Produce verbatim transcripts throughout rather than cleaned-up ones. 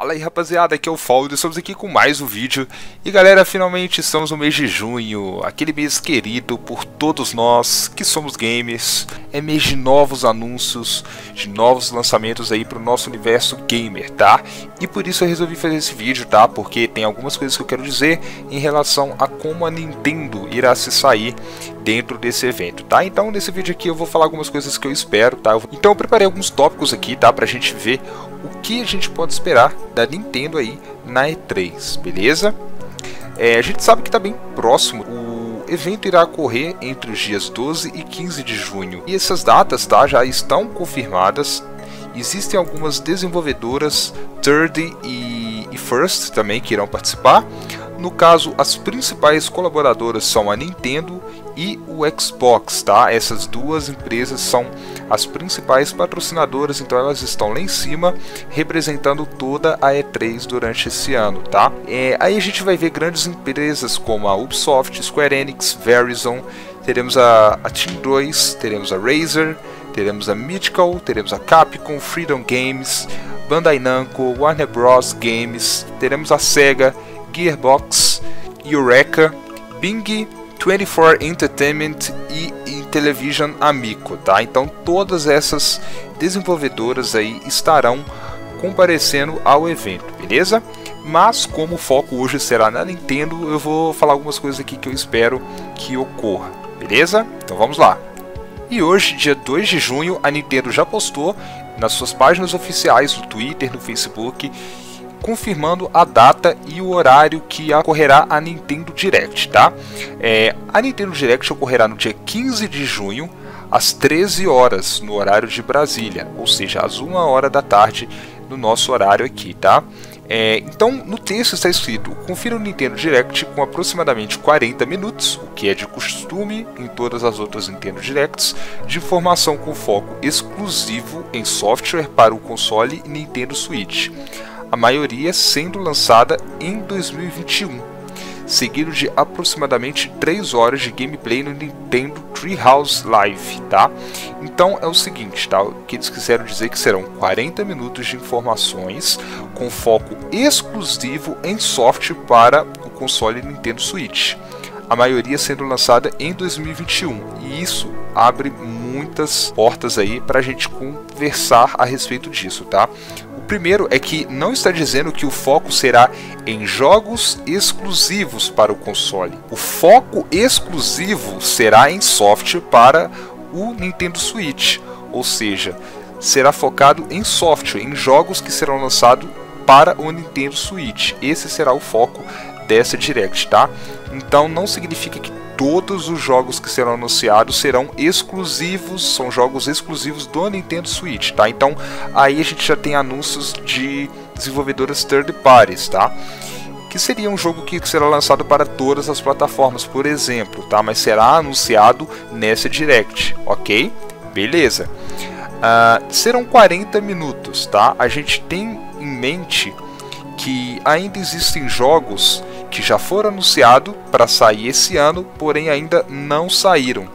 Fala aí rapaziada, aqui é o Faudo, estamos aqui com mais um vídeo. E galera, finalmente estamos no mês de junho, aquele mês querido por todos nós que somos gamers. É mês de novos anúncios, de novos lançamentos aí para o nosso universo gamer, tá? E por isso eu resolvi fazer esse vídeo, tá? Porque tem algumas coisas que eu quero dizer em relação a como a Nintendo irá se sair dentro desse evento, tá? Então nesse vídeo aqui eu vou falar algumas coisas que eu espero, tá? Então eu preparei alguns tópicos aqui, tá? Pra gente ver o que a gente pode esperar da Nintendo aí na E três, beleza? É, a gente sabe que tá bem próximo, o evento irá ocorrer entre os dias doze e quinze de junho. E essas datas, tá, já estão confirmadas. Existem algumas desenvolvedoras, Third e, e First também, que irão participar. No caso, as principais colaboradoras são a Nintendo e o Xbox, tá? Essas duas empresas são as principais patrocinadoras, então elas estão lá em cima representando toda a E três durante esse ano, tá? É, aí a gente vai ver grandes empresas como a Ubisoft, Square Enix, Verizon, teremos a, a Team dois, teremos a Razer, teremos a Mythical, teremos a Capcom, Freedom Games, Bandai Namco, Warner Bros Games, teremos a SEGA, Gearbox, Eureka, Bing, vinte e quatro Entertainment e, e Television Amico, tá? Então todas essas desenvolvedoras aí estarão comparecendo ao evento, beleza? Mas como o foco hoje será na Nintendo, eu vou falar algumas coisas aqui que eu espero que ocorra, beleza? Então vamos lá! E hoje, dia dois de junho, a Nintendo já postou nas suas páginas oficiais, no Twitter, no Facebook, confirmando a data e o horário que ocorrerá a Nintendo Direct, tá? É, a Nintendo Direct ocorrerá no dia quinze de junho, às treze horas, no horário de Brasília, ou seja, às uma hora da tarde, no nosso horário aqui, tá? É, então, no texto está escrito, confira o Nintendo Direct com aproximadamente quarenta minutos, o que é de costume em todas as outras Nintendo Directs, de informação com foco exclusivo em software para o console Nintendo Switch. A maioria sendo lançada em dois mil e vinte e um, seguido de aproximadamente três horas de gameplay no Nintendo Treehouse Live, tá? Então é o seguinte, tá? O que eles quiseram dizer que serão quarenta minutos de informações com foco exclusivo em software para o console Nintendo Switch. A maioria sendo lançada em dois mil e vinte e um, e isso abre muitas portas aí para a gente conversar a respeito disso, tá? O primeiro é que não está dizendo que o foco será em jogos exclusivos para o console. O foco exclusivo será em software para o Nintendo Switch, ou seja, será focado em software, em jogos que serão lançados para o Nintendo Switch. Esse será o foco dessa Direct, tá? Então não significa que todos os jogos que serão anunciados serão exclusivos, são jogos exclusivos do Nintendo Switch, tá? Então aí a gente já tem anúncios de desenvolvedoras third parties, tá? Que seria um jogo que será lançado para todas as plataformas, por exemplo, tá? Mas será anunciado nessa Direct, ok? Beleza. Uh, serão quarenta minutos, tá? A gente tem em mente que ainda existem jogos que já foram anunciados para sair esse ano, porém ainda não saíram,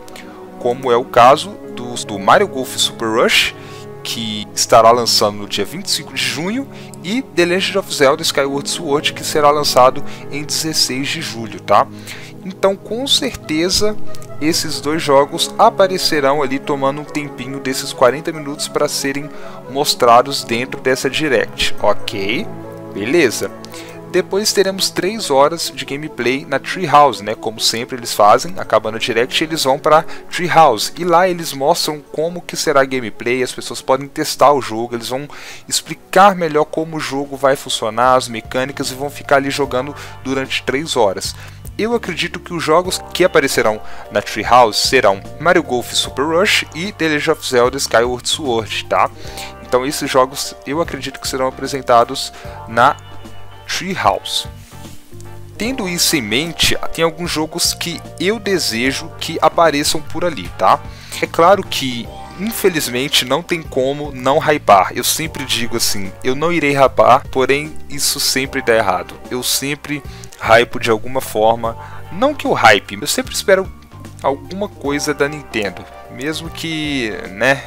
como é o caso do, do Mario Golf Super Rush, que estará lançando no dia vinte e cinco de junho, e The Legend of Zelda Skyward Sword, que será lançado em dezesseis de julho, tá? Então com certeza esses dois jogos aparecerão ali tomando um tempinho desses quarenta minutos para serem mostrados dentro dessa Direct, ok? Beleza. Depois teremos três horas de gameplay na Treehouse, né? Como sempre eles fazem, acabando a Direct, eles vão para Treehouse. E lá eles mostram como que será a gameplay, as pessoas podem testar o jogo, eles vão explicar melhor como o jogo vai funcionar, as mecânicas, e vão ficar ali jogando durante três horas. Eu acredito que os jogos que aparecerão na Treehouse serão Mario Golf Super Rush e The Legend of Zelda Skyward Sword, tá? Então esses jogos eu acredito que serão apresentados na Treehouse. Tendo isso em mente, tem alguns jogos que eu desejo que apareçam por ali, tá? É claro que, infelizmente, não tem como não hypar. Eu sempre digo assim, eu não irei hypar, porém isso sempre dá errado. Eu sempre hypo de alguma forma, não que eu hype, eu sempre espero alguma coisa da Nintendo, mesmo que, né,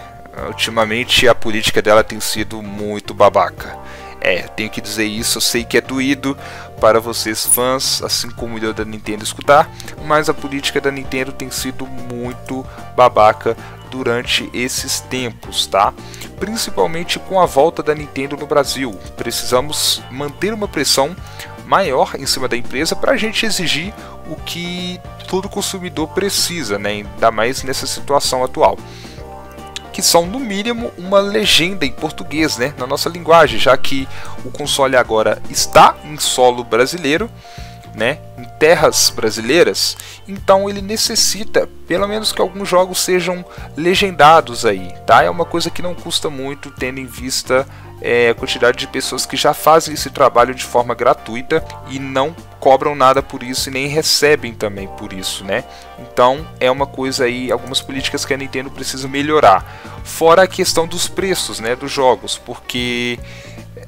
ultimamente a política dela tem sido muito babaca. É, tenho que dizer isso, eu sei que é doído para vocês fãs, assim como eu da Nintendo escutar, mas a política da Nintendo tem sido muito babaca durante esses tempos, tá? Principalmente com a volta da Nintendo no Brasil. Precisamos manter uma pressão maior em cima da empresa para a gente exigir o que todo consumidor precisa, né? Ainda mais nessa situação atual, que são no mínimo uma legenda em português, né, na nossa linguagem, já que o console agora está em solo brasileiro, né, em terras brasileiras, então ele necessita pelo menos que alguns jogos sejam legendados aí, tá? É uma coisa que não custa muito, tendo em vista é, a quantidade de pessoas que já fazem esse trabalho de forma gratuita e não cobram nada por isso e nem recebem também por isso, né? Então é uma coisa aí, algumas políticas que a Nintendo precisa melhorar, fora a questão dos preços, né, dos jogos, porque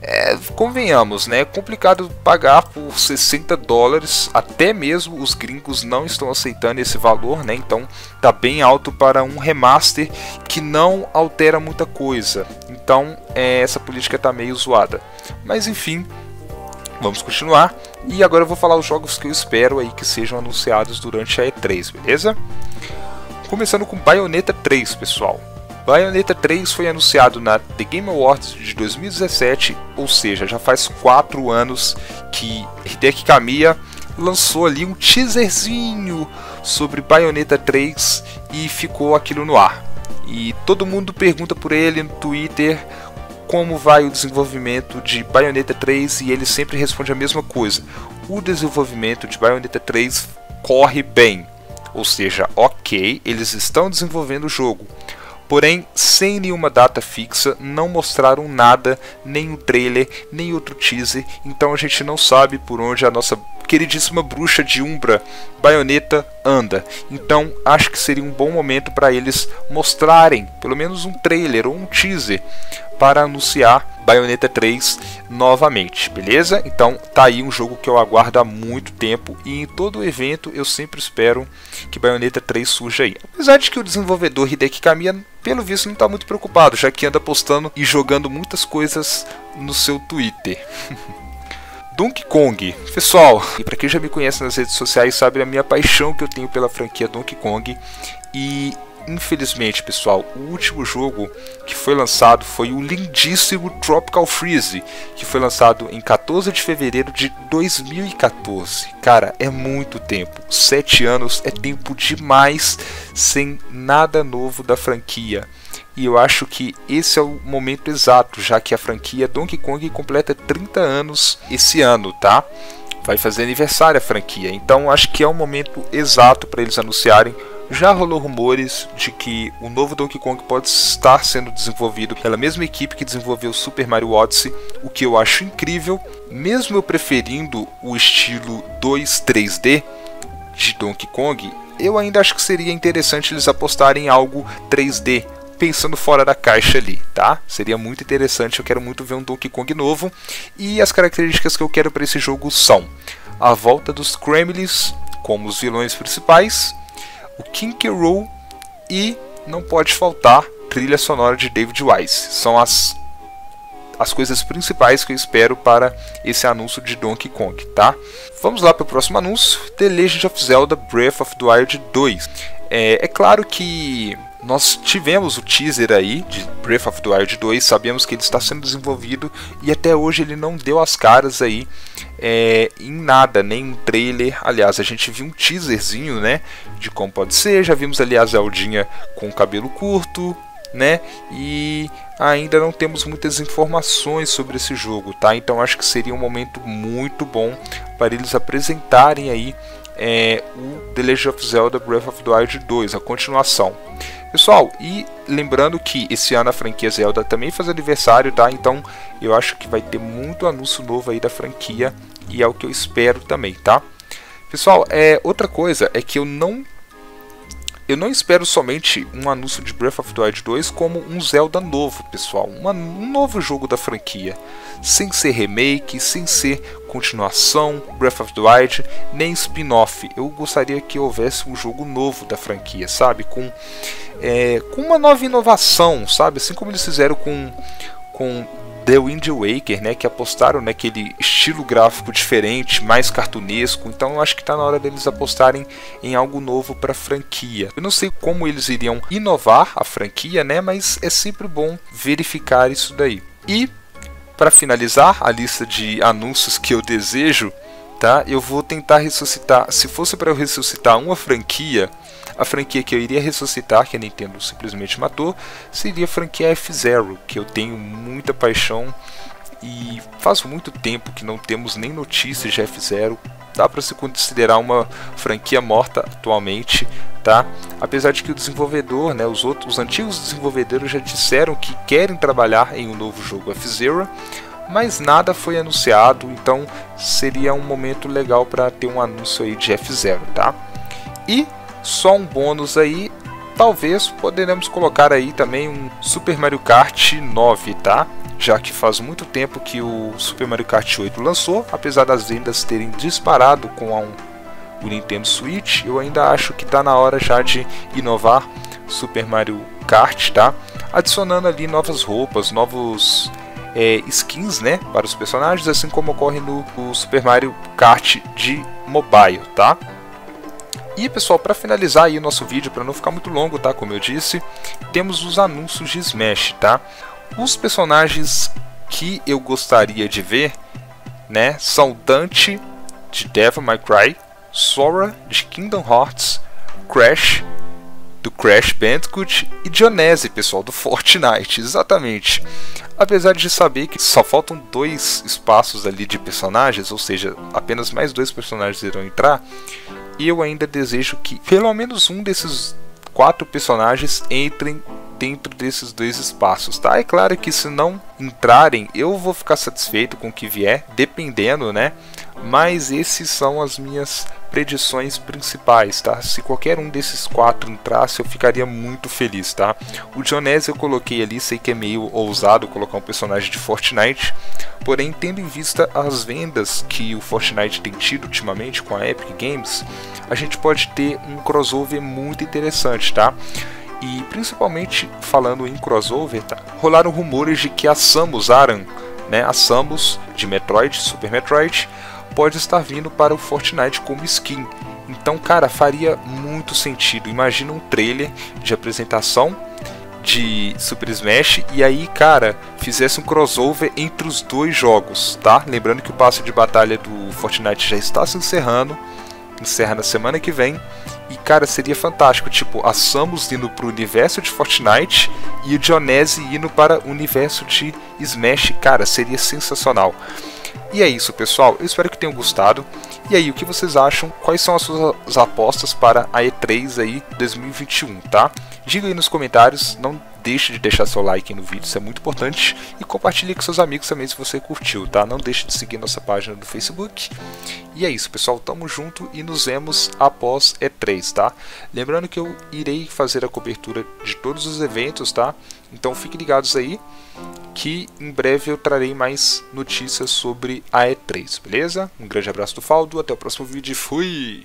É, convenhamos, né? É complicado pagar por sessenta dólares, até mesmo os gringos não estão aceitando esse valor, né? Então tá bem alto para um remaster que não altera muita coisa. Então é, essa política tá meio zoada, mas enfim, vamos continuar. E agora eu vou falar os jogos que eu espero aí que sejam anunciados durante a E três, beleza? Começando com Bayonetta três, pessoal. Bayonetta três foi anunciado na The Game Awards de dois mil e dezessete, ou seja, já faz quatro anos que Hideki Kamiya lançou ali um teaserzinho sobre Bayonetta três e ficou aquilo no ar. E todo mundo pergunta por ele no Twitter como vai o desenvolvimento de Bayonetta três e ele sempre responde a mesma coisa: o desenvolvimento de Bayonetta três corre bem, ou seja, ok, eles estão desenvolvendo o jogo. Porém, sem nenhuma data fixa, não mostraram nada, nem um trailer, nem outro teaser, então a gente não sabe por onde a nossa queridíssima bruxa de Umbra, Bayonetta, anda. Então acho que seria um bom momento para eles mostrarem pelo menos um trailer ou um teaser para anunciar Bayonetta três novamente, beleza? Então tá aí um jogo que eu aguardo há muito tempo e em todo evento eu sempre espero que Bayonetta três surja aí. Apesar de que o desenvolvedor Hideki Kamiya, pelo visto, não está muito preocupado, já que anda postando e jogando muitas coisas no seu Twitter. Donkey Kong, pessoal, e para quem já me conhece nas redes sociais sabe a minha paixão que eu tenho pela franquia Donkey Kong. E infelizmente, pessoal, o último jogo que foi lançado foi o lindíssimo Tropical Freeze, que foi lançado em quatorze de fevereiro de dois mil e quatorze. Cara, é muito tempo, sete anos é tempo demais sem nada novo da franquia. E eu acho que esse é o momento exato, já que a franquia Donkey Kong completa trinta anos esse ano, tá? Vai fazer aniversário a franquia, então acho que é o momento exato para eles anunciarem. Já rolou rumores de que o novo Donkey Kong pode estar sendo desenvolvido pela mesma equipe que desenvolveu Super Mario Odyssey, o que eu acho incrível, mesmo eu preferindo o estilo dois três D de Donkey Kong, eu ainda acho que seria interessante eles apostarem em algo três D, pensando fora da caixa ali, tá? Seria muito interessante, eu quero muito ver um Donkey Kong novo, e as características que eu quero para esse jogo são a volta dos Kremlings como os vilões principais, o King K. Rool e, não pode faltar, trilha sonora de David Wise. São as, as coisas principais que eu espero para esse anúncio de Donkey Kong, tá? Vamos lá para o próximo anúncio, The Legend of Zelda Breath of the Wild dois. É, é claro que nós tivemos o teaser aí de Breath of the Wild dois, sabemos que ele está sendo desenvolvido e até hoje ele não deu as caras aí é, em nada, nem um trailer. Aliás, a gente viu um teaserzinho, né, de como pode ser, já vimos ali a Zeldinha com o cabelo curto, né, e ainda não temos muitas informações sobre esse jogo, tá? Então acho que seria um momento muito bom para eles apresentarem aí é, o The Legend of Zelda Breath of the Wild dois, a continuação. Pessoal, e lembrando que esse ano a franquia Zelda também faz aniversário, tá? Então eu acho que vai ter muito anúncio novo aí da franquia e é o que eu espero também, tá? Pessoal, é, outra coisa é que eu não eu não espero somente um anúncio de Breath of the Wild dois como um Zelda novo, pessoal. Uma, um novo jogo da franquia, sem ser remake, sem ser continuação, Breath of the Wild, nem spin-off. Eu gostaria que houvesse um jogo novo da franquia, sabe? Com... É, com uma nova inovação, sabe? Assim como eles fizeram com, com The Wind Waker, né, que apostaram naquele estilo gráfico diferente, mais cartunesco. Então eu acho que está na hora deles apostarem em algo novo para a franquia. Eu não sei como eles iriam inovar a franquia, né, mas é sempre bom verificar isso daí. E para finalizar a lista de anúncios que eu desejo, tá, eu vou tentar ressuscitar, se fosse para eu ressuscitar uma franquia, a franquia que eu iria ressuscitar, que a Nintendo simplesmente matou, seria a franquia F-Zero, que eu tenho muita paixão e faz muito tempo que não temos nem notícias de F-Zero. Dá para se considerar uma franquia morta atualmente, tá? Apesar de que o desenvolvedor, né, os outros, os antigos desenvolvedores já disseram que querem trabalhar em um novo jogo F-Zero, mas nada foi anunciado, então seria um momento legal para ter um anúncio aí de F-Zero, tá? E só um bônus aí, talvez poderemos colocar aí também um Super Mario Kart nove, tá? Já que faz muito tempo que o Super Mario Kart oito lançou, apesar das vendas terem disparado com a um, o Nintendo Switch, eu ainda acho que está na hora já de inovar Super Mario Kart, tá? Adicionando ali novas roupas, novos é, skins, né, para os personagens, assim como ocorre no, no Super Mario Kart de mobile, tá? E pessoal, para finalizar aí o nosso vídeo, para não ficar muito longo, tá? Como eu disse, temos os anúncios de Smash, tá? Os personagens que eu gostaria de ver, né, são Dante de Devil May Cry, Sora de Kingdom Hearts, Crash do Crash Bandicoot e Jonesy, pessoal, do Fortnite, exatamente. Apesar de saber que só faltam dois espaços ali de personagens, ou seja, apenas mais dois personagens irão entrar, eu ainda desejo que pelo menos um desses quatro personagens entrem dentro desses dois espaços, tá? É claro que se não entrarem, eu vou ficar satisfeito com o que vier, dependendo, né? Mas esses são as minhas predições principais, tá? Se qualquer um desses quatro entrasse, eu ficaria muito feliz, tá? O Jonesy eu coloquei ali, sei que é meio ousado colocar um personagem de Fortnite, porém, tendo em vista as vendas que o Fortnite tem tido ultimamente com a Epic Games, a gente pode ter um crossover muito interessante, tá? E principalmente falando em crossover, tá? Rolaram rumores de que a Samus Aran, né, a Samus de Metroid, Super Metroid, pode estar vindo para o Fortnite como skin. Então, cara, faria muito sentido. Imagina um trailer de apresentação de Super Smash e aí, cara, fizesse um crossover entre os dois jogos, tá? Lembrando que o passe de batalha do Fortnite já está se encerrando, encerra na semana que vem. E cara, seria fantástico, tipo, a Samus indo para o universo de Fortnite e o Jonesy indo para o universo de Smash, cara, seria sensacional. E é isso, pessoal, eu espero que tenham gostado. E aí, o que vocês acham? Quais são as suas apostas para a E três aí dois mil e vinte e um, tá? Diga aí nos comentários, não deixe de deixar seu like no vídeo, isso é muito importante. E compartilhe com seus amigos também se você curtiu, tá? Não deixe de seguir nossa página do Facebook. E é isso, pessoal, tamo junto e nos vemos após E três, tá? Lembrando que eu irei fazer a cobertura de todos os eventos, tá? Então fiquem ligados aí, que em breve eu trarei mais notícias sobre a E três, beleza? Um grande abraço do Faudo, até o próximo vídeo e fui!